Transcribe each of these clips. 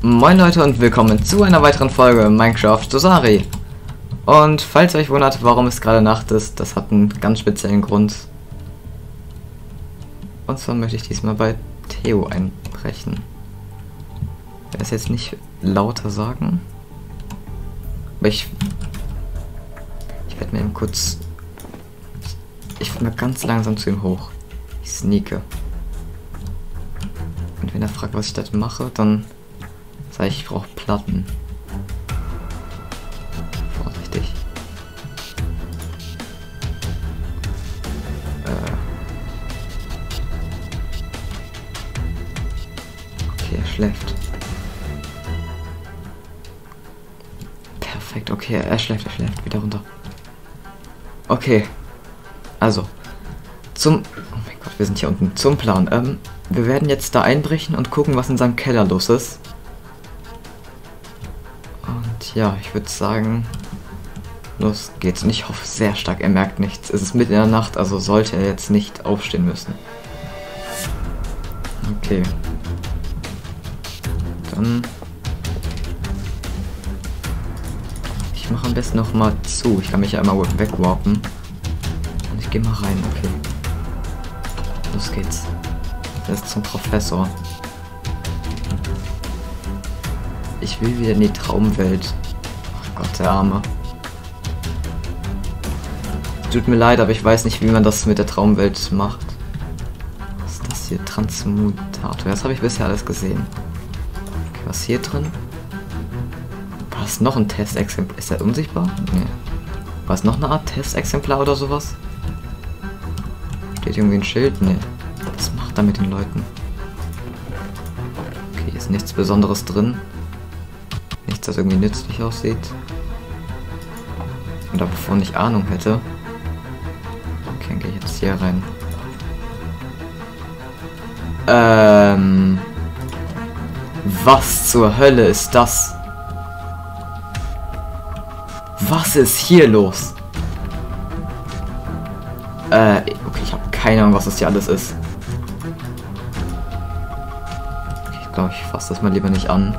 Moin Leute und willkommen zu einer weiteren Folge Minecraft Dosari. Und falls ihr euch wundert, warum es gerade Nacht ist, das hat einen ganz speziellen Grund. Und zwar möchte ich diesmal bei Theo einbrechen. Ich werde es jetzt nicht lauter sagen. Aber ich werde mir eben kurz... Ich will mal ganz langsam zu ihm hoch. Ich sneake. Und wenn er fragt, was ich da mache, dann... Ich brauche Platten. Vorsichtig. Okay, er schläft. Perfekt, okay, er schläft. Wieder runter. Okay. Also. Oh mein Gott, wir sind hier unten. Zum Plan. Wir werden jetzt da einbrechen und gucken, was in seinem Keller los ist. Ja, ich würde sagen, los geht's. Und ich hoffe sehr stark, er merkt nichts. Es ist mitten in der Nacht, also sollte er jetzt nicht aufstehen müssen. Okay. Dann... Ich mache am besten nochmal zu. Ich kann mich ja einmal wegwarpen. Und ich gehe mal rein, okay. Los geht's. Das ist zum Professor. Ich will wieder in die Traumwelt. Ach Gott, der Arme. Tut mir leid, aber ich weiß nicht, wie man das mit der Traumwelt macht. Was ist das hier? Transmutator. Das habe ich bisher alles gesehen. Okay, was ist hier drin? War das noch ein Testexemplar? Ist der unsichtbar? Nee. War es noch eine Art Testexemplar oder sowas? Steht irgendwie ein Schild? Nee. Was macht er mit den Leuten? Okay, ist nichts Besonderes drin. Nichts, das irgendwie nützlich aussieht. Und davon ich Ahnung hätte. Okay, dann gehe ich jetzt hier rein. Was zur Hölle ist das? Was ist hier los? Okay, ich habe keine Ahnung, was das hier alles ist. Ich glaube, ich fasse das mal lieber nicht an.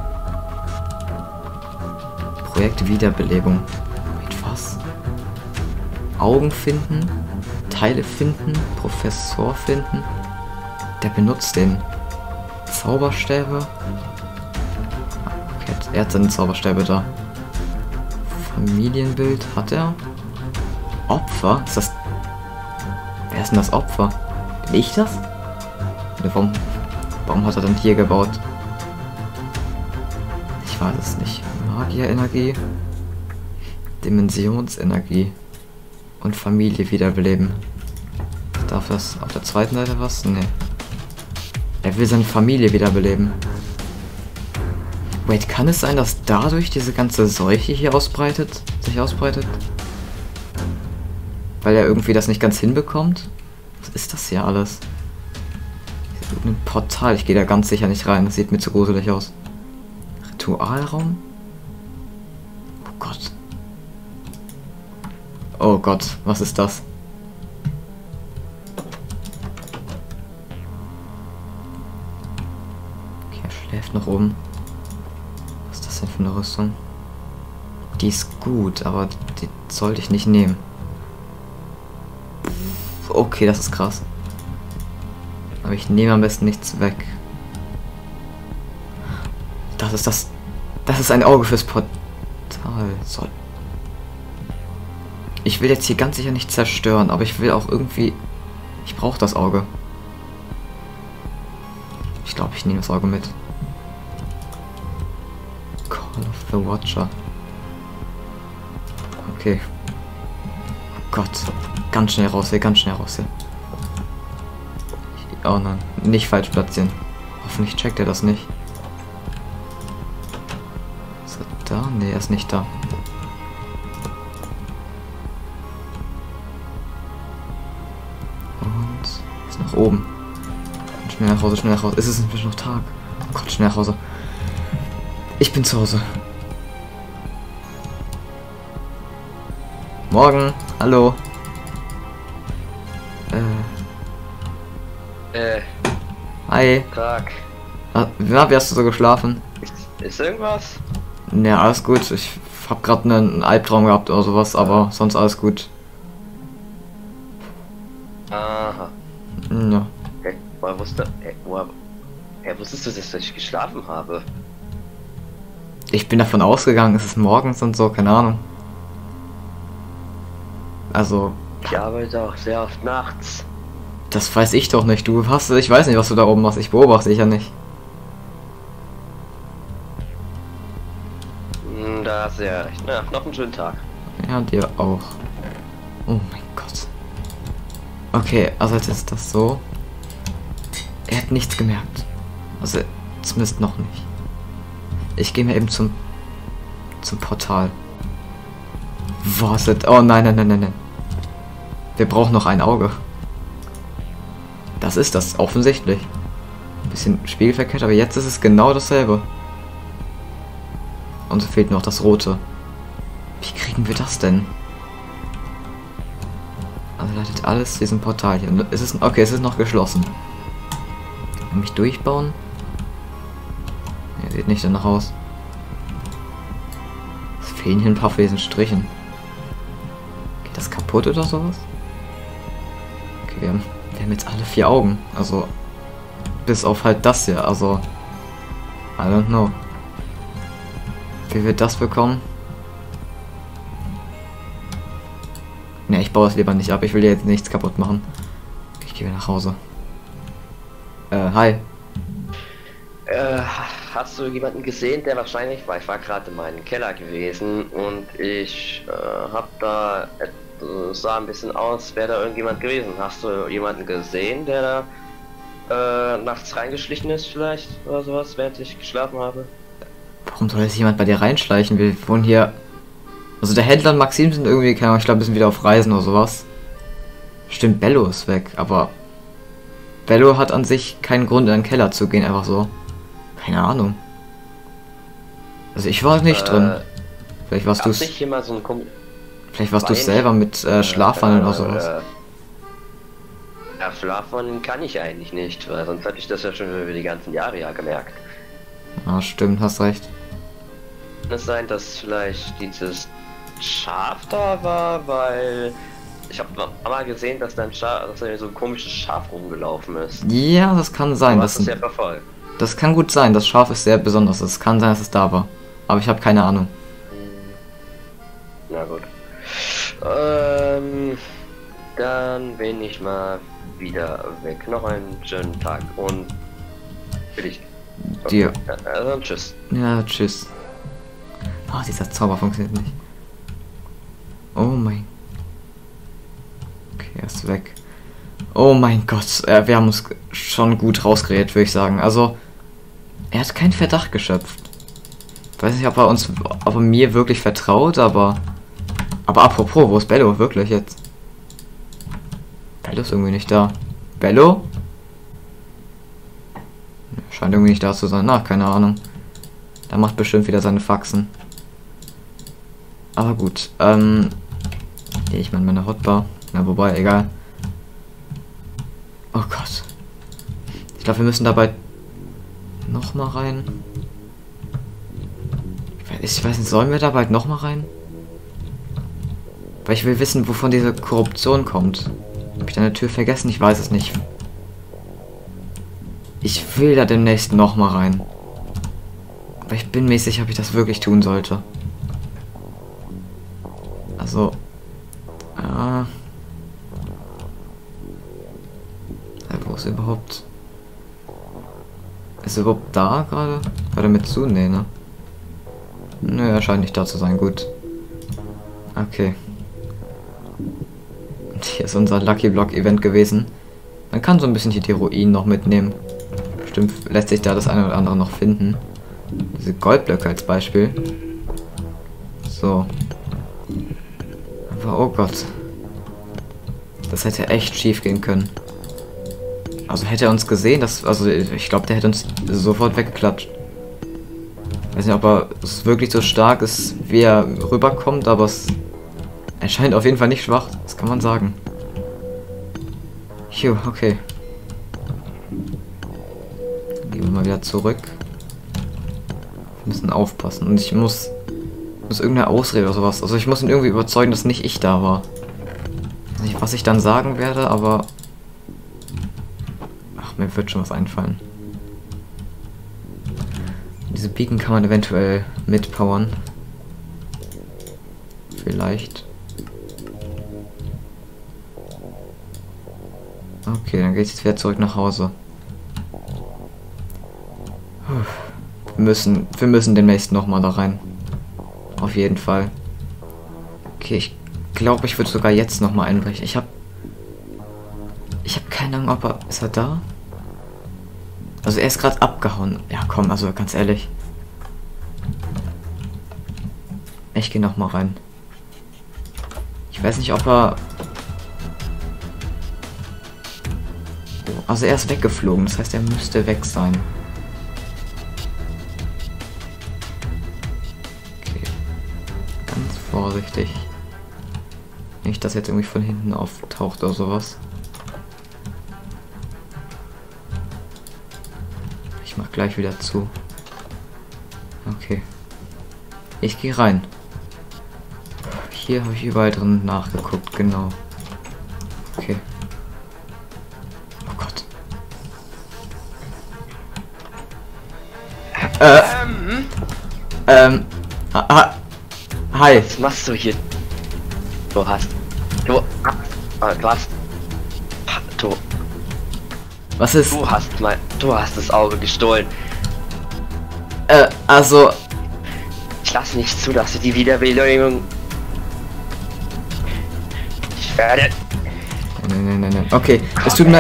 Projekt Wiederbelebung. Mit was? Augen finden, Teile finden, Professor finden. Der benutzt den Zauberstäbe. Okay, er hat seine Zauberstäbe da. Familienbild hat er. Opfer? Ist das... Wer ist denn das Opfer? Bin ich das? Oder warum hat er denn hier gebaut? Ich weiß es nicht. Magierenergie, Dimensionsenergie und Familie wiederbeleben. Darf das auf der zweiten Seite was? Nee. Er will seine Familie wiederbeleben. Wait, kann es sein, dass dadurch diese ganze Seuche hier ausbreitet? Sich ausbreitet? Weil er irgendwie das nicht ganz hinbekommt? Was ist das hier alles? Hier ist ein Portal, ich gehe da ganz sicher nicht rein, das sieht mir zu gruselig aus. Ritualraum? Gott. Oh Gott, was ist das? Okay, er schläft noch oben. Was ist das denn für eine Rüstung? Die ist gut, aber die sollte ich nicht nehmen. Okay, das ist krass. Aber ich nehme am besten nichts weg. Das ist das... Das ist ein Auge fürs Portal. Ich will jetzt hier ganz sicher nicht zerstören, aber ich will auch irgendwie... Ich brauche das Auge. Ich glaube, ich nehme das Auge mit. Call of the Watcher. Okay. Oh Gott. Ganz schnell raus hier, ganz schnell raus hier. Oh nein, nicht falsch platzieren. Hoffentlich checkt er das nicht. Da? Ne, er ist nicht da. Und ist nach oben. Schnell nach Hause, schnell nach Hause. Es ist inzwischen noch Tag. Oh Gott, schnell nach Hause. Ich bin zu Hause. Morgen. Hallo. Hi. Tag. Na, wie hast du so geschlafen? Ist irgendwas? Ne, alles gut. Ich hab gerade einen Albtraum gehabt oder sowas, aber sonst alles gut. Aha. Ja. Hey, woher wusstest du das, dass ich geschlafen habe? Ich bin davon ausgegangen, es ist morgens und so, keine Ahnung. Also... Ich arbeite auch sehr oft nachts. Das weiß ich doch nicht. Du hast... Ich weiß nicht, was du da oben machst. Ich beobachte dich ja nicht. Da hast du ja recht. Na, noch einen schönen Tag. Ja, dir auch. Oh mein Gott. Okay, also jetzt ist das so. Er hat nichts gemerkt. Also, zumindest noch nicht. Ich gehe mir eben zum Portal. Was ist... Oh nein, nein, nein, nein, nein. Wir brauchen noch ein Auge. Das ist das, offensichtlich. Ein bisschen spiegelverkehrt, aber jetzt ist es genau dasselbe. Und so fehlt noch das Rote. Wie kriegen wir das denn? Also leitet alles diesem Portal hier. Es ist, okay, es ist noch geschlossen. Kann mich durchbauen? Nee, sieht nicht danach aus. Es fehlen hier ein paar Fesen Strichen. Geht das kaputt oder sowas? Okay, wir haben jetzt alle 4 Augen. Also, bis auf halt das hier. Also, I don't know. Wie wird das bekommen? Ne, ich baue es lieber nicht ab. Ich will jetzt nichts kaputt machen. Ich gehe nach Hause. Hi. Hast du jemanden gesehen, der wahrscheinlich war? Ich war gerade in meinem Keller gewesen und ich hab da... sah ein bisschen aus, wäre da irgendjemand gewesen. Hast du jemanden gesehen, der da nachts reingeschlichen ist vielleicht oder sowas, während ich geschlafen habe? Warum soll jetzt jemand bei dir reinschleichen? Wir wohnen hier... Also der Händler und Maxim sind irgendwie, keine Ahnung, ich glaube, wir sind wieder auf Reisen oder sowas. Stimmt, Bello ist weg, aber... Bello hat an sich keinen Grund, in den Keller zu gehen, einfach so. Keine Ahnung. Also ich war nicht drin. Vielleicht warst du es... Vielleicht warst du selber mit Schlafwandeln oder sowas. Ja, Schlafwandeln kann ich eigentlich nicht, weil sonst hätte ich das ja schon über die ganzen Jahre gemerkt. Ah, stimmt, hast recht. Kann es sein, dass vielleicht dieses Schaf da war, weil ich habe mal gesehen, dass da so ein komisches Schaf rumgelaufen ist. Ja, das kann sein. Das ist ja verfolgt. Das kann gut sein. Das Schaf ist sehr besonders. Es kann sein, dass es da war, aber ich habe keine Ahnung. Na gut. Dann bin ich mal wieder weg. Noch einen schönen Tag und für dich. Okay. Dir. Also, tschüss. Ja, tschüss. Oh, dieser Zauber funktioniert nicht. Oh mein. Okay, er ist weg. Oh mein Gott, wir haben uns schon gut rausgeredet, würde ich sagen. Also, er hat keinen Verdacht geschöpft. Ich weiß nicht, ob er mir wirklich vertraut, aber... Aber apropos, wo ist Bello wirklich jetzt? Bello ist irgendwie nicht da. Bello? Scheint irgendwie nicht da zu sein. Na, keine Ahnung. Da macht bestimmt wieder seine Faxen. Aber gut. Gehe ich mal in meine Hotbar. Na, wobei, egal. Oh Gott. Ich glaube, wir müssen dabei nochmal rein. Ich weiß nicht, sollen wir dabei nochmal rein? Weil ich will wissen, wovon diese Korruption kommt. Hab ich da eine Tür vergessen? Ich weiß es nicht. Ich will da demnächst nochmal rein. Aber ich bin mir sicher, ob ich das wirklich tun sollte. Also... Wo ist überhaupt... Ist er überhaupt da gerade? Hört er mit zu? Nee, ne? Nö, er scheint nicht da zu sein. Gut. Okay. Hier ist unser Lucky Block Event gewesen. Man kann so ein bisschen hier die Ruinen noch mitnehmen. Bestimmt lässt sich da das eine oder andere noch finden. Diese Goldblöcke als Beispiel. So. Aber oh Gott. Das hätte echt schief gehen können. Also hätte er uns gesehen, also ich glaube, der hätte uns sofort weggeklatscht. Ich weiß nicht, ob er wirklich so stark ist, wie er rüberkommt, aber er scheint auf jeden Fall nicht schwach, das kann man sagen. Phew, okay. Gehen wir mal wieder zurück. müssen aufpassen. Und ich muss irgendeine Ausrede oder sowas. Also ich muss ihn irgendwie überzeugen, dass nicht ich da war. Ich weiß nicht, was ich dann sagen werde, aber... Ach, mir wird schon was einfallen. Diese Piken kann man eventuell mitpowern. Vielleicht. Okay, dann geht's jetzt wieder zurück nach Hause. Wir müssen demnächst nochmal da rein. Auf jeden Fall. Okay, ich glaube, ich würde sogar jetzt nochmal einbrechen. Ich hab keine Ahnung, ob er... Ist er da? Also er ist gerade abgehauen. Ja komm, also ganz ehrlich. Ich gehe nochmal rein. Ich weiß nicht, ob er... Also er ist weggeflogen, das heißt, er müsste weg sein. Okay. Ganz vorsichtig. Nicht, dass er jetzt irgendwie von hinten auftaucht oder sowas. Ich mach gleich wieder zu. Okay. Ich gehe rein. Hier habe ich überall drin nachgeguckt, genau. Okay. Hi. Was machst du hier? Was ist? Du hast das Auge gestohlen. Also... Ich lasse nicht zu, dass du die Wiederbelebung... Ich werde... Nein. Okay, es tut mir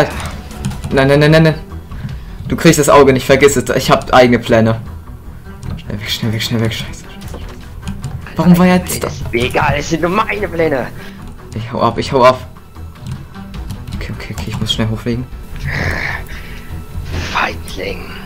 leid. Nein. Du kriegst das Auge nicht, vergiss es. Ich hab eigene Pläne. Schnell weg, scheiße. Warum war jetzt das? Egal, es sind nur meine Pläne. Ich hau ab. Okay, ich muss schnell hochfliegen. Feigling.